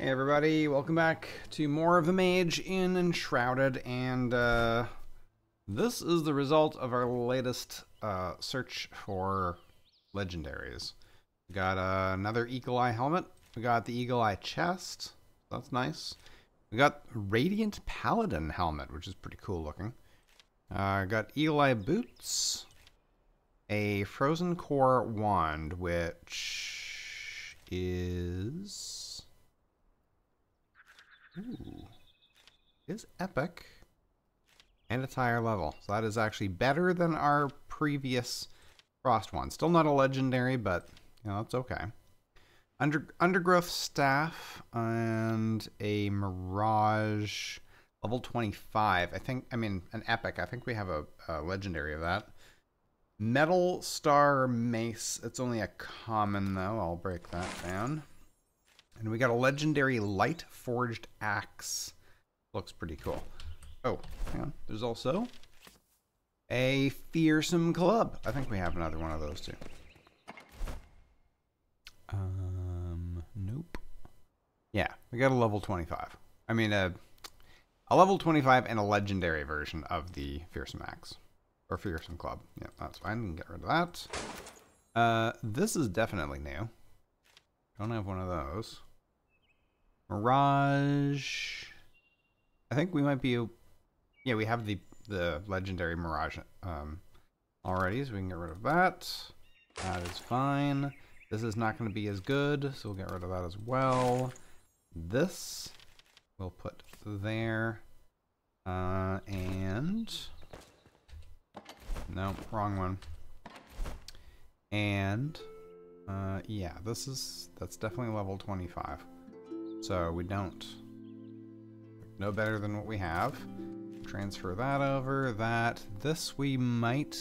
Hey everybody, welcome back to more of the Mage in Enshrouded, and this is the result of our latest search for legendaries. We got another Eagle Eye helmet, we got the Eagle Eye chest, that's nice. We got Radiant Paladin helmet, which is pretty cool looking. Got Eagle Eye boots, a Frozen Core wand, which is... ooh, is epic, and it's higher level, so that is actually better than our previous frost one. Still not a legendary, but you know, it's okay. Undergrowth Staff and a Mirage level 25. I mean an epic. I think we have a legendary of that. Metal Star Mace. It's only a common though. I'll break that down. And we got a legendary Light Forged Axe. Looks pretty cool. Oh, hang on. There's also a Fearsome Club. I think we have another one of those too. Nope. Yeah, we got a level 25. I mean, a level 25 and a legendary version of the Fearsome Axe. Or Fearsome Club. Yeah, that's fine. We can get rid of that. This is definitely new. Don't have one of those. Mirage. I think we might be... yeah, we have the legendary Mirage already, so we can get rid of that. That is fine. This is not going to be as good, so we'll get rid of that as well. This we'll put there. And... no, wrong one. And... yeah, that's definitely level 25. So we don't... no better than what we have. Transfer that over, that. This we might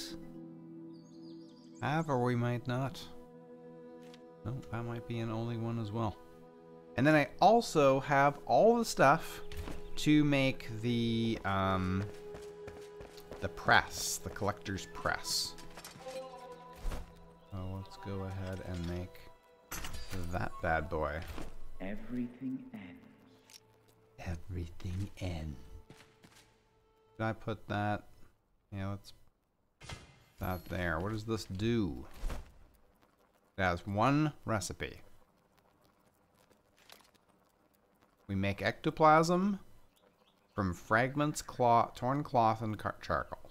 have, or we might not. No, nope, that might be an only one as well. And then I also have all the stuff to make the press, the collector's press. Oh, let's go ahead and make that bad boy. Everything ends. Everything ends. Did I put that? Yeah, let's put that there. What does this do? It has one recipe. We make ectoplasm from fragments, torn cloth, and charcoal.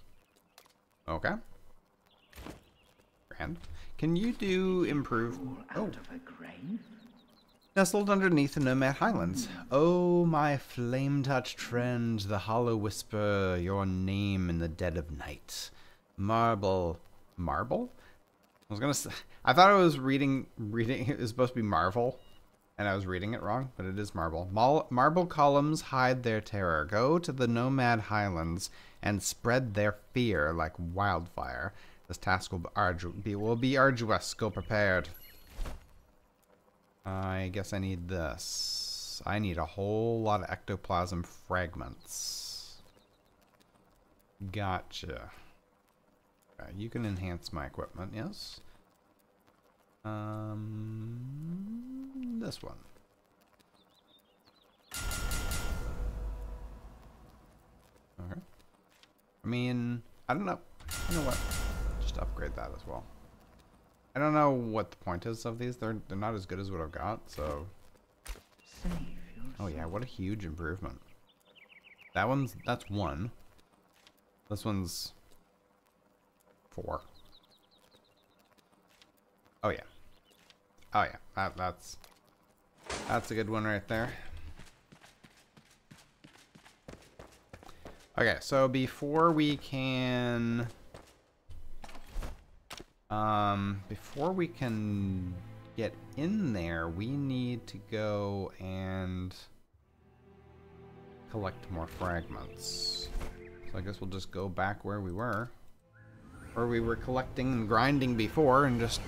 Okay. Grand. Can you do improve? Oh. Nestled underneath the Nomad Highlands. Oh, my flame-touched friend, the hollow whisper, your name in the dead of night. Marble. Marble? I was gonna say, I thought I was reading, it was supposed to be Marvel, and I was reading it wrong, but it is Marble. Marble columns hide their terror. Go to the Nomad Highlands and spread their fear like wildfire. This task will be arduous. Go prepared. I guess I need this. I need a whole lot of ectoplasm fragments. Gotcha. Okay, you can enhance my equipment, yes? This one. Okay. I mean, I don't know. You know what? Upgrade that as well. I don't know what the point is of these. They're not as good as what I've got, so... oh yeah, what a huge improvement. That's one. This one's... 4. Oh yeah. Oh yeah, that's a good one right there. Okay, so before we can... before we can get in there, we need to go and collect more fragments. So I guess we'll just go back where we were collecting and grinding before, and just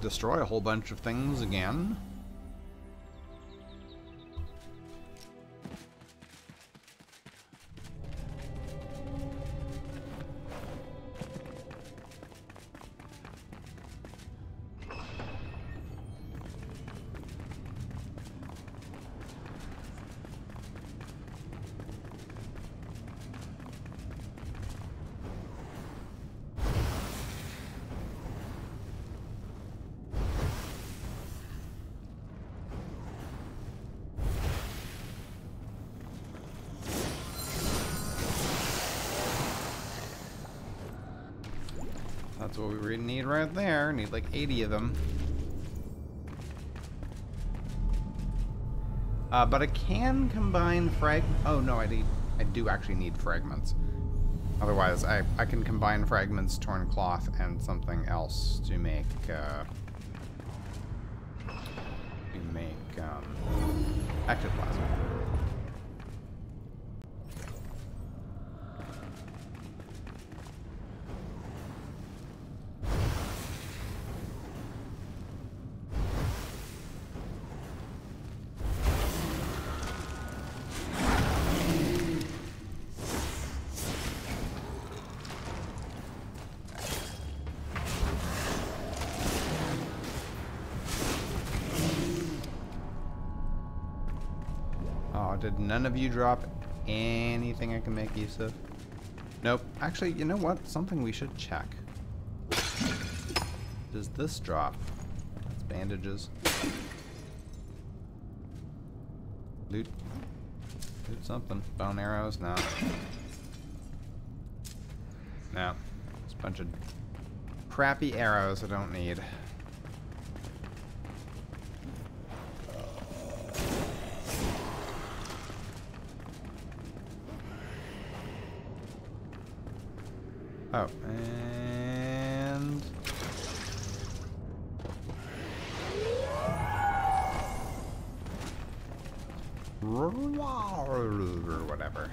destroy a whole bunch of things again. That's what we really need right there. Need like 80 of them. But I can combine oh no, I do actually need fragments. Otherwise, I can combine fragments, torn cloth, and something else to make, ectoplasm. Did none of you drop anything I can make use of? Nope. Actually, you know what? Something we should check. Does this drop? That's bandages. Loot. Loot something. Bone arrows? No. No. It's a bunch of crappy arrows I don't need. Oh, and whatever.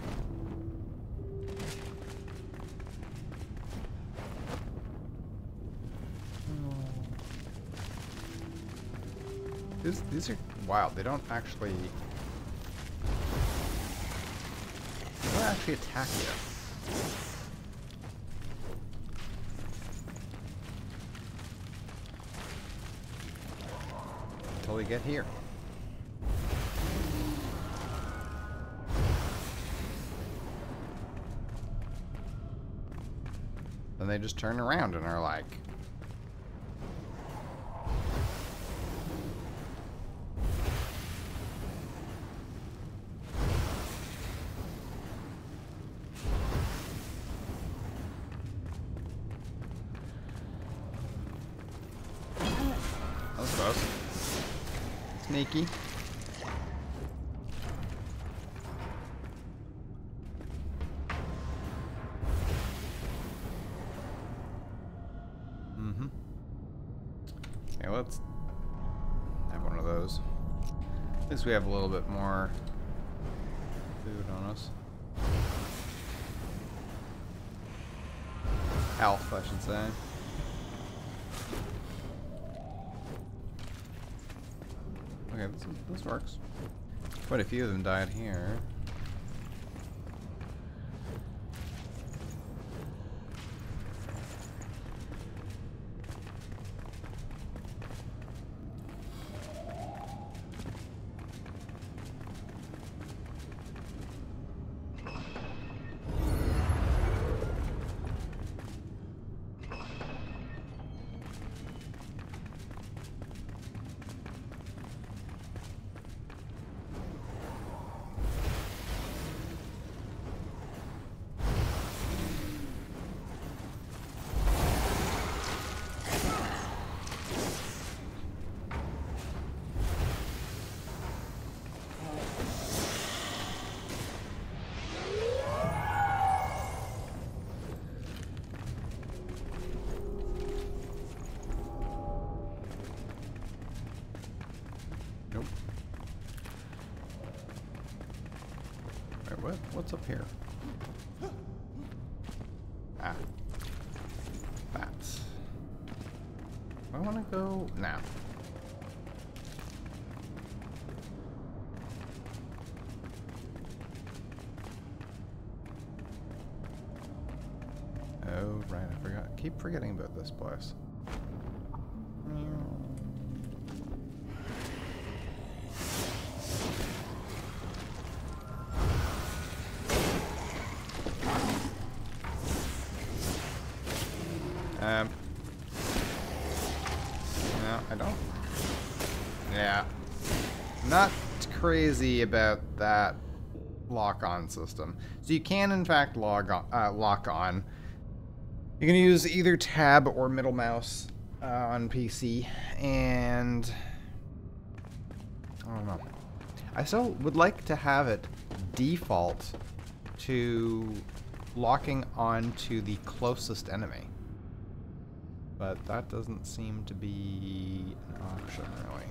These are wild. They don't actually attack you. We get here. Then they just turn around and are like, sneaky. Mm-hmm. Okay, let's have one of those. At least we have a little bit more food on us. Health, I should say. Okay, this works. Quite a few of them died here. What's up here? Ah. Bats. I want to go now. Oh, right. I forgot. Keep forgetting about this place. Crazy about that lock-on system. So you can in fact lock on You can use either tab or middle mouse on PC, and I don't know. I still would like to have it default to locking on to the closest enemy. But that doesn't seem to be an option, really.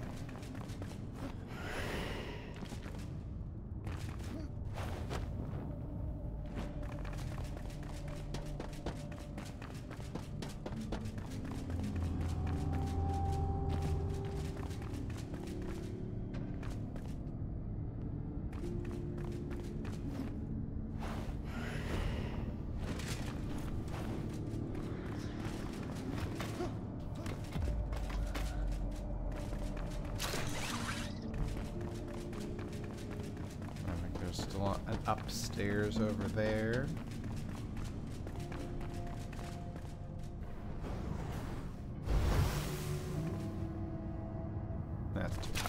Upstairs over there. That's too high.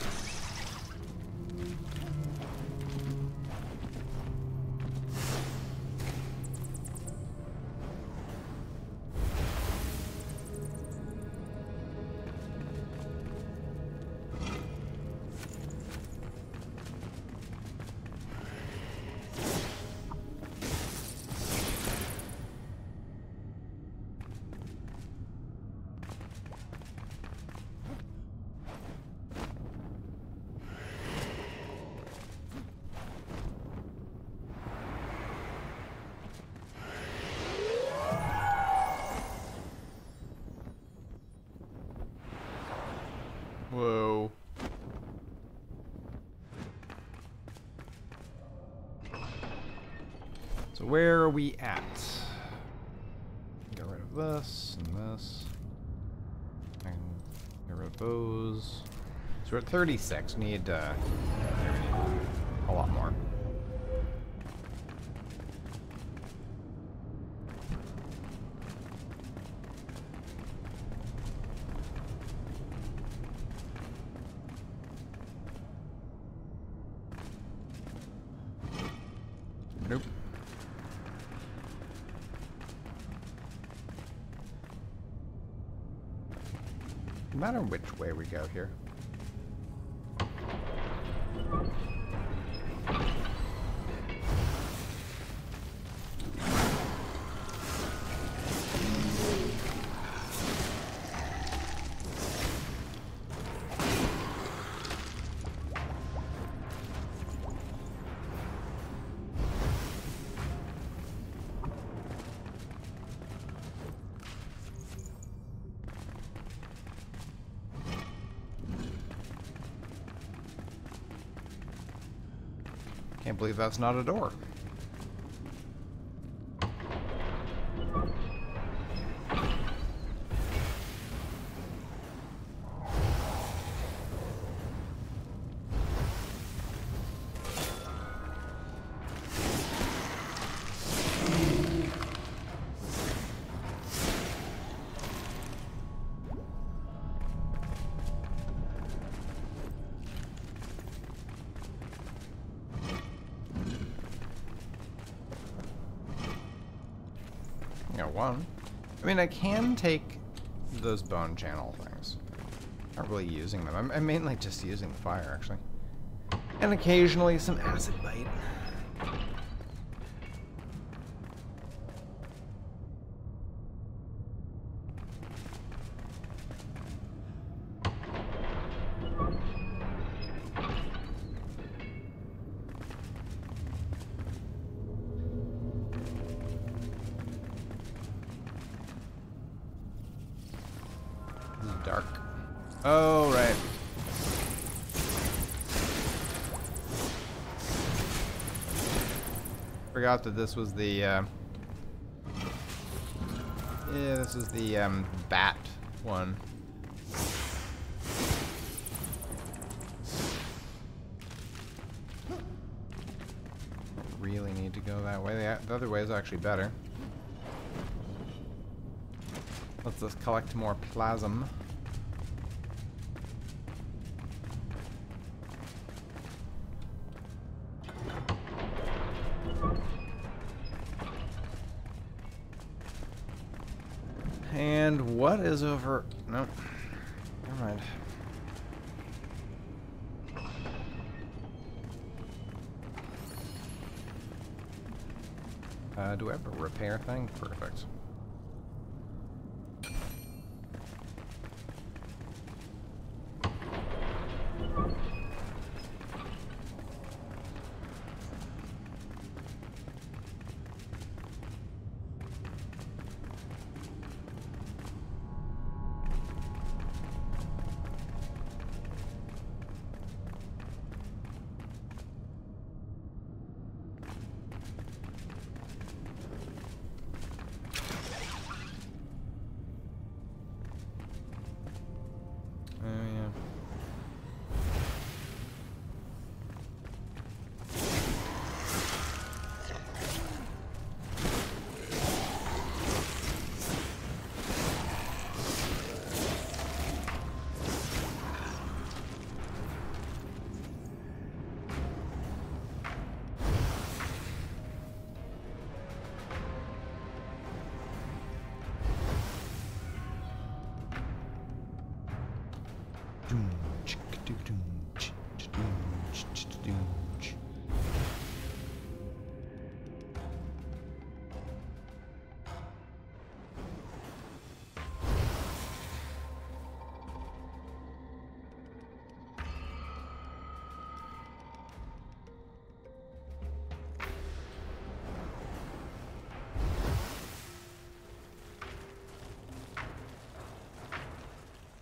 Whoa. So where are we at? Get rid of this and this. And get rid of those. So we're at 36. We need a lot more. No matter which way we go here. Can't believe that's not a door. One. I mean, I can take those bone channel things. Not really using them. I'm mainly just using the fire, actually. And occasionally some acid bite. Dark. Oh, right. Forgot that this was the, yeah, this is the, bat one. Really need to go that way. The other way is actually better. Let's just collect more plasm. And what is over... Nope. Never mind. Do I have a repair thing? Perfect.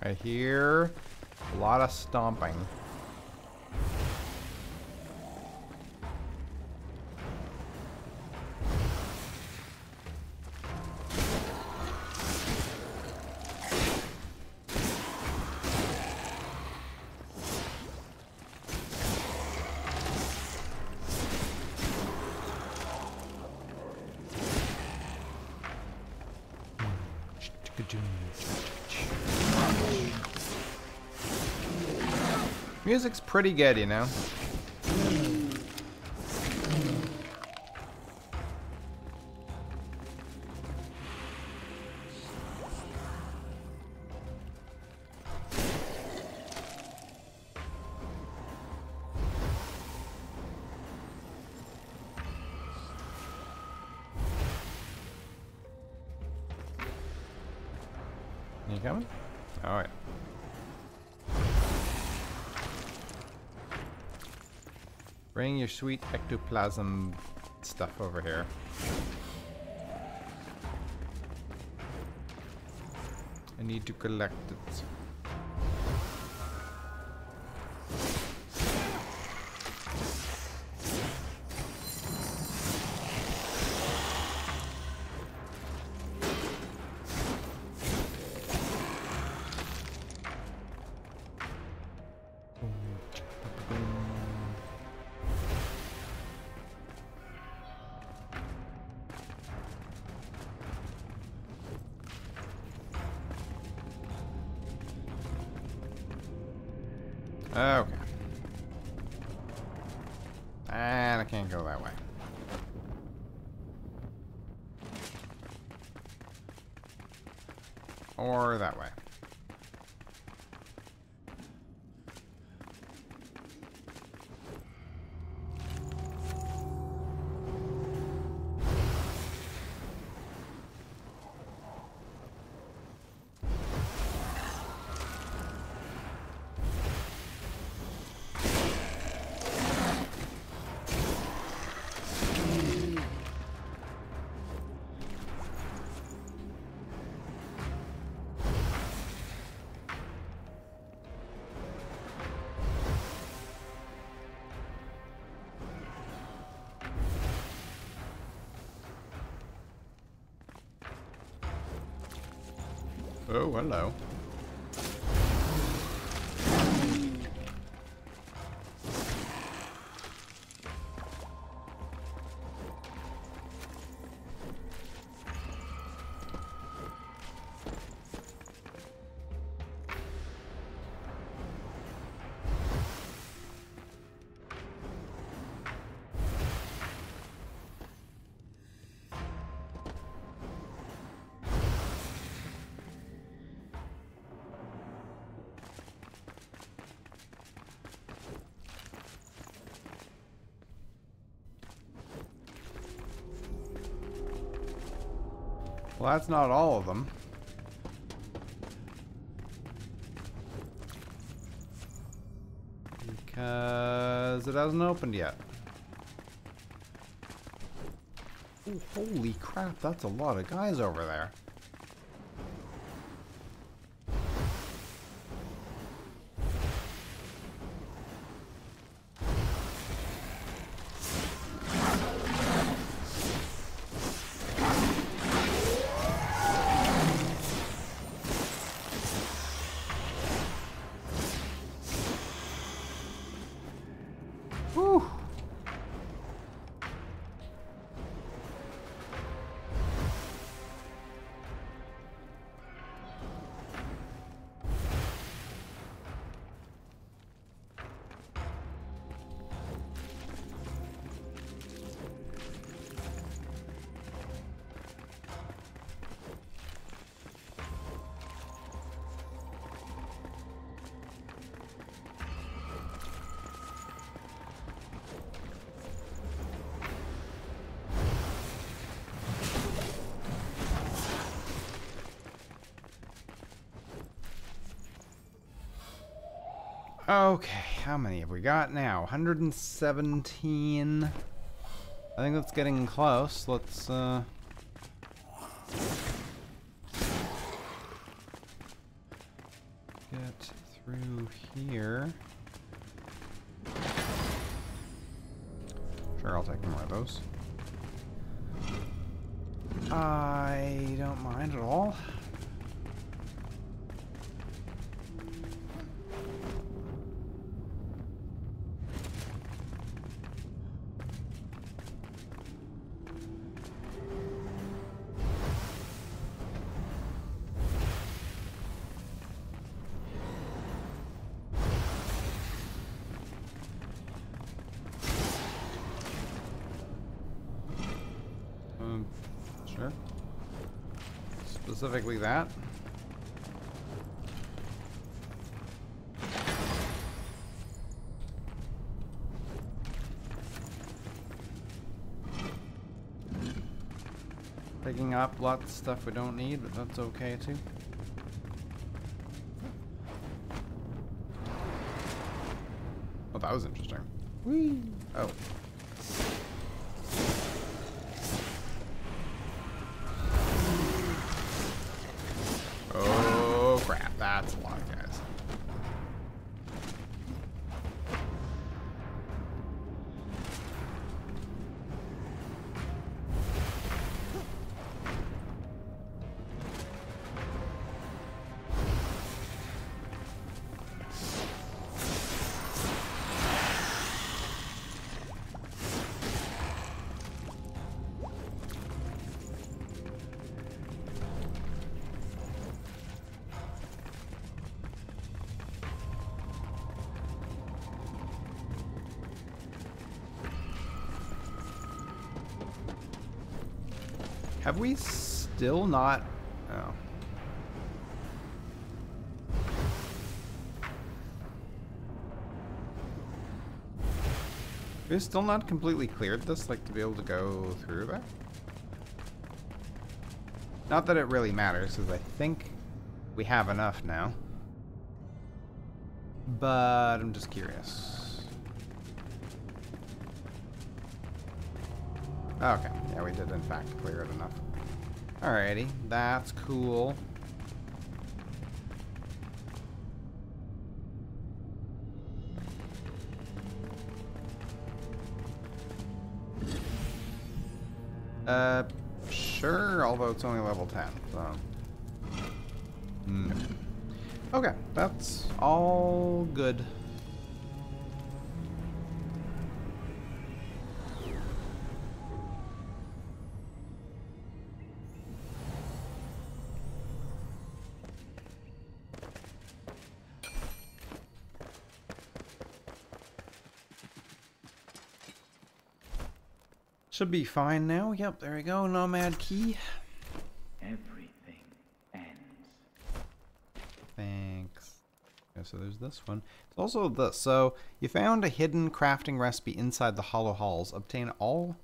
I hear a lot of stomping. Music's pretty good, you know. You coming? All right. Bring your sweet ectoplasm stuff over here. I need to collect it. Okay. And I can't go that way. Or that way. Oh, hello. Well, that's not all of them. Because it hasn't opened yet. Ooh, holy crap, that's a lot of guys over there. Okay, how many have we got now? 117. I think that's getting close. Let's, get through here. Sure, I'll take more of those. I don't mind at all. Specifically that. Picking up lots of stuff we don't need, but that's okay too. Oh, that was interesting. Whee! Oh. That's a lot of guys. Have we still not? Oh. We've still not completely cleared this, like to be able to go through there. Not that it really matters, because I think we have enough now. But I'm just curious. Okay. Yeah, we did in fact clear it enough. Alrighty, that's cool. Sure, although it's only level 10, so... No. Okay, that's all good. Should be fine now. Yep, there we go. Nomad key. Everything ends. Thanks. Okay, so there's this one. It's also this. So you found a hidden crafting recipe inside the Hollow Halls. Obtain all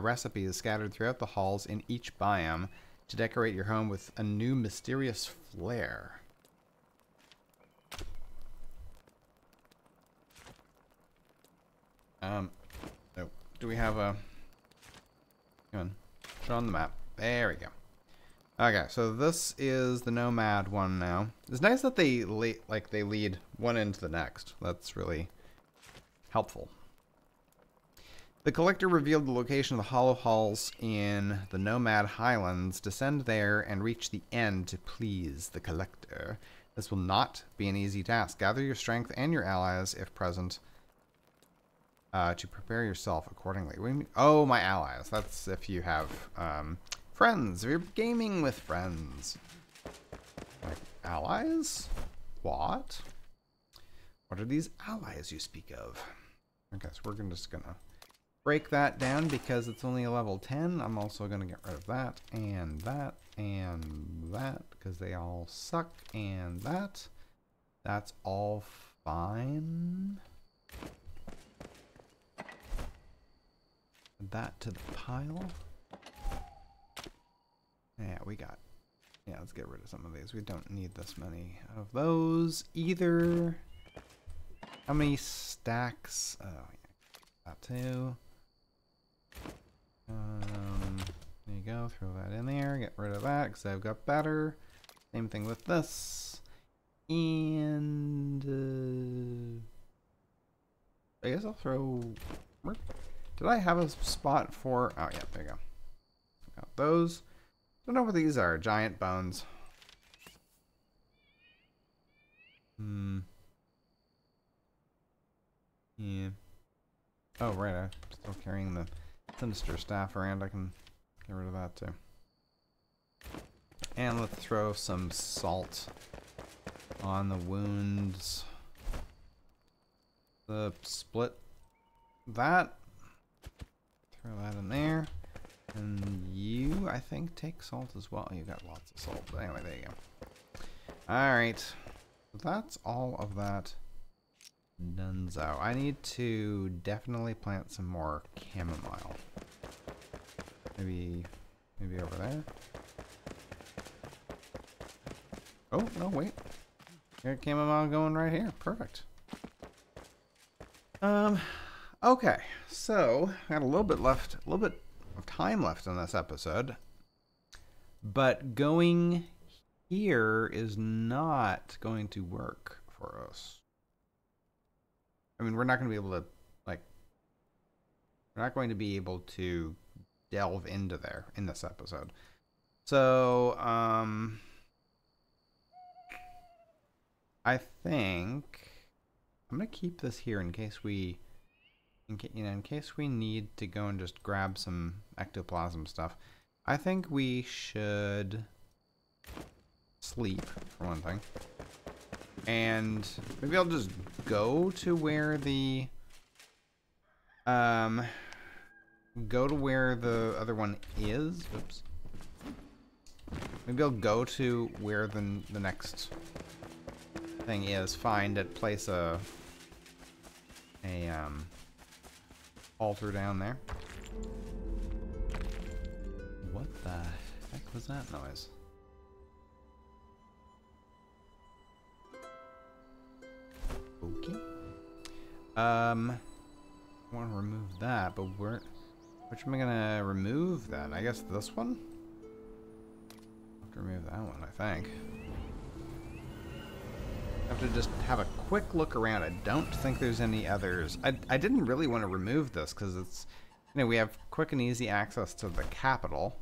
recipes scattered throughout the halls in each biome. to decorate your home with a new mysterious flair. Oh, do we have a... Come on. Show on the map. There we go. Okay, so this is the Nomad one now. It's nice that they lead one into the next. That's really helpful. The Collector revealed the location of the Hollow Halls in the Nomad Highlands. Descend there and reach the end to please the Collector. This will not be an easy task. Gather your strength and your allies, if present, to prepare yourself accordingly. What do you mean? Oh, my allies. That's if you have... friends, if you're gaming with friends. Like, allies? What? What are these allies you speak of? Okay, so we're just gonna break that down because it's only a level 10. I'm also gonna get rid of that, and that, and that, because they all suck, and that. That's all fine. Add that to the pile. Yeah, we got... Yeah, let's get rid of some of these. We don't need this many of those either. How many stacks? Oh, yeah. That too. There you go. Throw that in there. Get rid of that because I've got better. Same thing with this. And... I guess I'll throw... Did I have a spot for... Oh, yeah. There you go. Got those. Don't know what these are. Giant bones. Yeah. Oh, right. I'm still carrying the Sinister Staff around. I can get rid of that, too. And let's throw some salt on the wounds. The split. That. Throw that in there. And you, I think, take salt as well. You got lots of salt. But anyway, there you go. Alright. That's all of that dunzo. I need to definitely plant some more chamomile. Maybe over there. Oh, no, wait. Got chamomile going right here. Perfect. Okay. So, I got a little bit left. A little bit of time left in this episode, but going here is not going to work for us. I mean, we're not going to be able to, like, we're not going to be able to delve into there in this episode. So, I think I'm going to keep this here in case we... in case we need to go and just grab some ectoplasm stuff. I think we should sleep, for one thing. And maybe I'll just go to where the... go to where the other one is. Oops. Maybe I'll go to where the next thing is. Find it, place a altar down there. What the heck was that noise? Okay. I want to remove that, but where? Which am I gonna remove then? I guess this one. I have to remove that one, I think. I have to just have a quick look around. I don't think there's any others. I didn't really want to remove this because it's, you know, we have quick and easy access to the capital.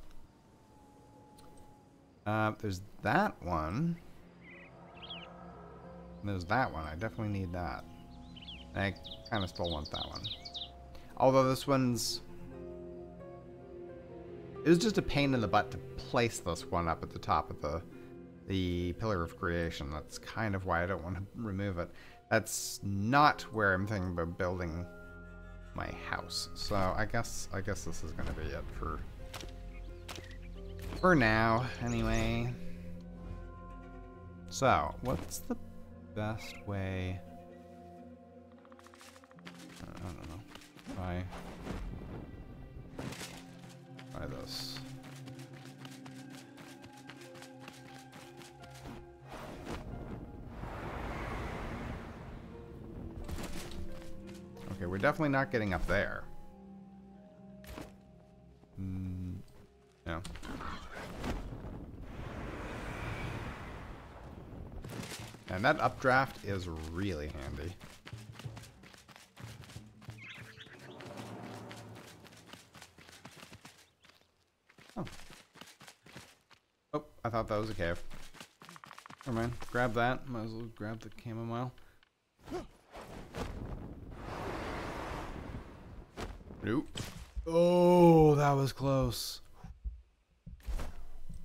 There's that one. And there's that one. I definitely need that. And I kind of still want that one. Although this one's... It was just a pain in the butt to place this one up at the top of the Pillar of Creation. That's kind of why I don't want to remove it. That's not where I'm thinking about building my house. So I guess this is going to be it for now, anyway. So, what's the best way? I don't know. Try this. Okay, we're definitely not getting up there. No. And that updraft is really handy. Oh. Oh, I thought that was a cave. Never mind. Grab that. Might as well grab the chamomile. Nope. Oh, that was close.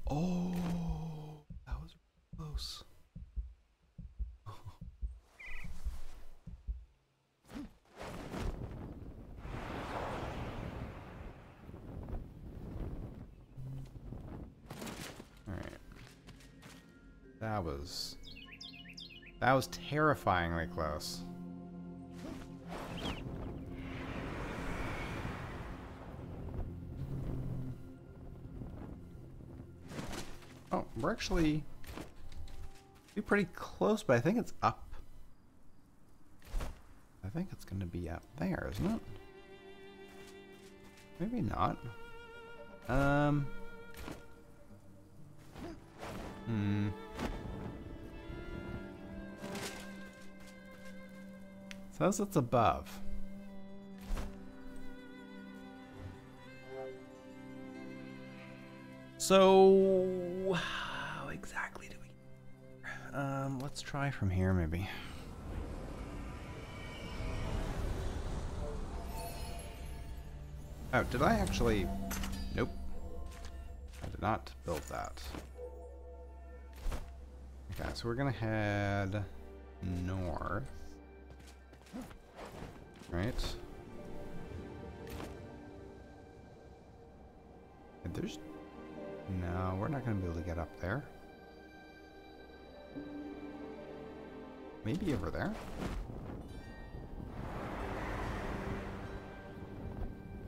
Oh, that was close. Oh. All right. That was terrifyingly close. Oh, we're actually pretty close, but I think it's up. I think it's going to be up there, isn't it? Maybe not. It says it's above. So, how exactly do we... let's try from here, maybe. Oh, did I actually... Nope. I did not build that. Okay, so we're gonna head north. Right. And there's... No, we're not going to be able to get up there. Maybe over there?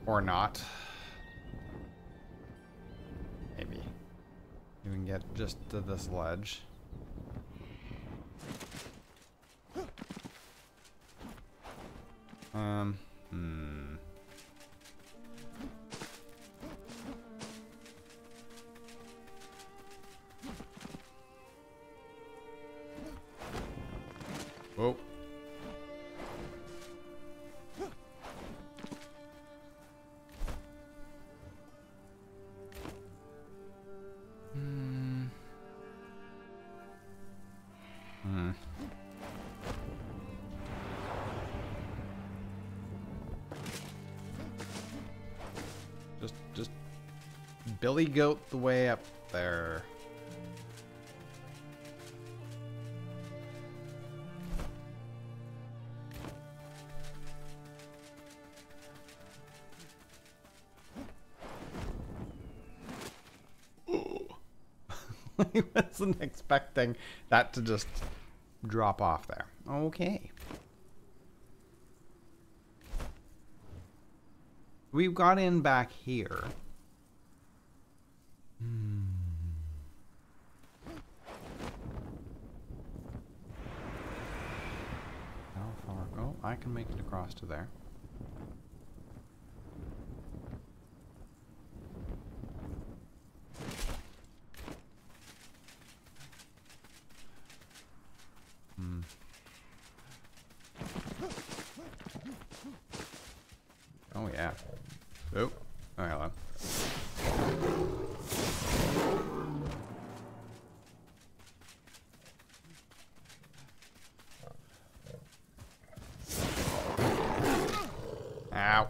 Or not. Maybe. You can get just to this ledge. Oh. Just Billy Goat the way up there. I wasn't expecting that to just drop off there. Okay. We've got in back here. How far? Oh, I can make it across to there. Oh, yeah. Oh. All right, hold on. Ow.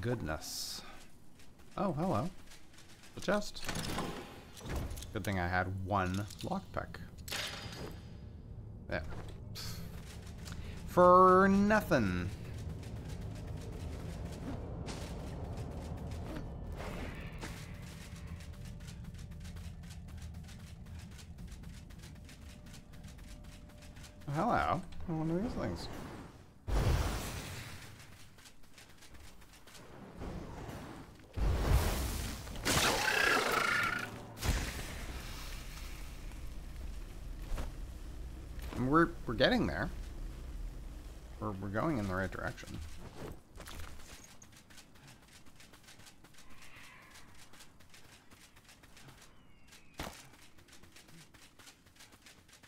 Goodness. Oh, hello. The chest. Good thing I had one lockpick. Yeah. For nothing. Hello. One of these things. And we're getting there. We're going in the right direction.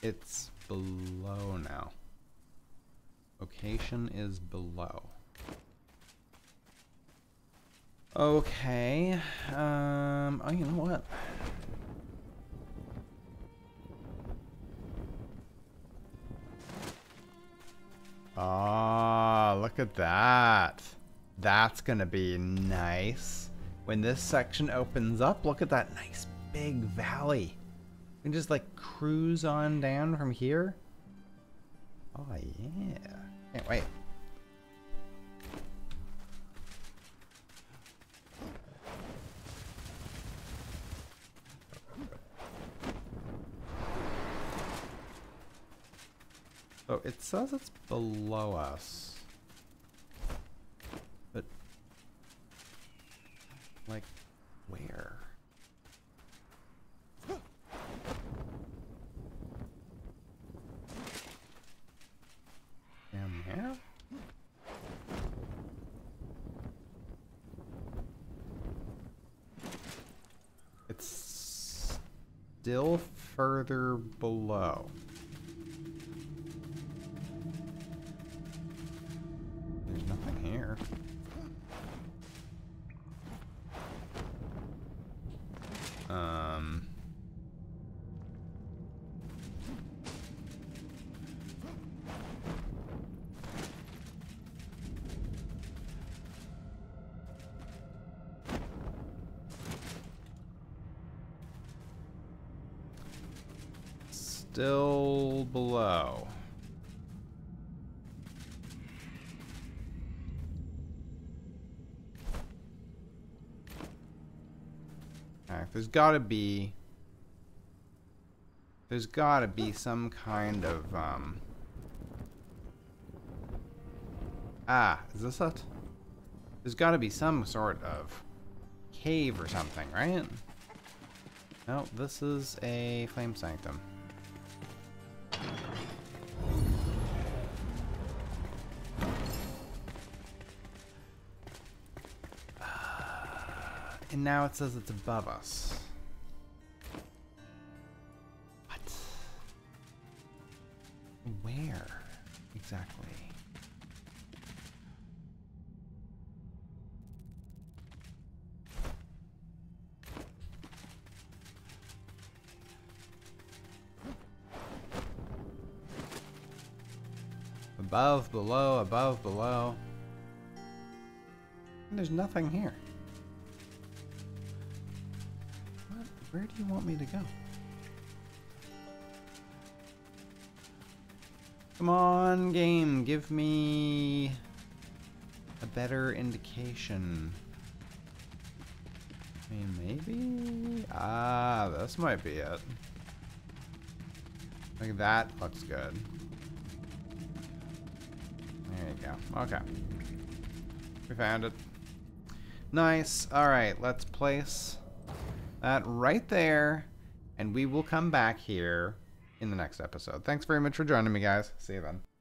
It's below now. Location is below. Okay. Oh, you know what? Ah, look at that. That's gonna be nice. When this section opens up, look at that nice big valley. We can just like cruise on down from here. Oh yeah. Can't wait. So it says it's below us. But like where? It's still further below. There's nothing here. Still below. Alright, there's gotta be some kind of ah, is this it? There's gotta be some sort of cave or something, right? No, this is a flame sanctum. And now it says it's above us. What? Where exactly? Above, below, above, below. And there's nothing here. Where do you want me to go? Come on, game, give me a better indication. I mean, maybe? Ah, this might be it. Like that looks good. There you go. Okay. We found it. Nice. Alright, let's place that right there, and we will come back here in the next episode. Thanks very much for joining me, guys. See you then.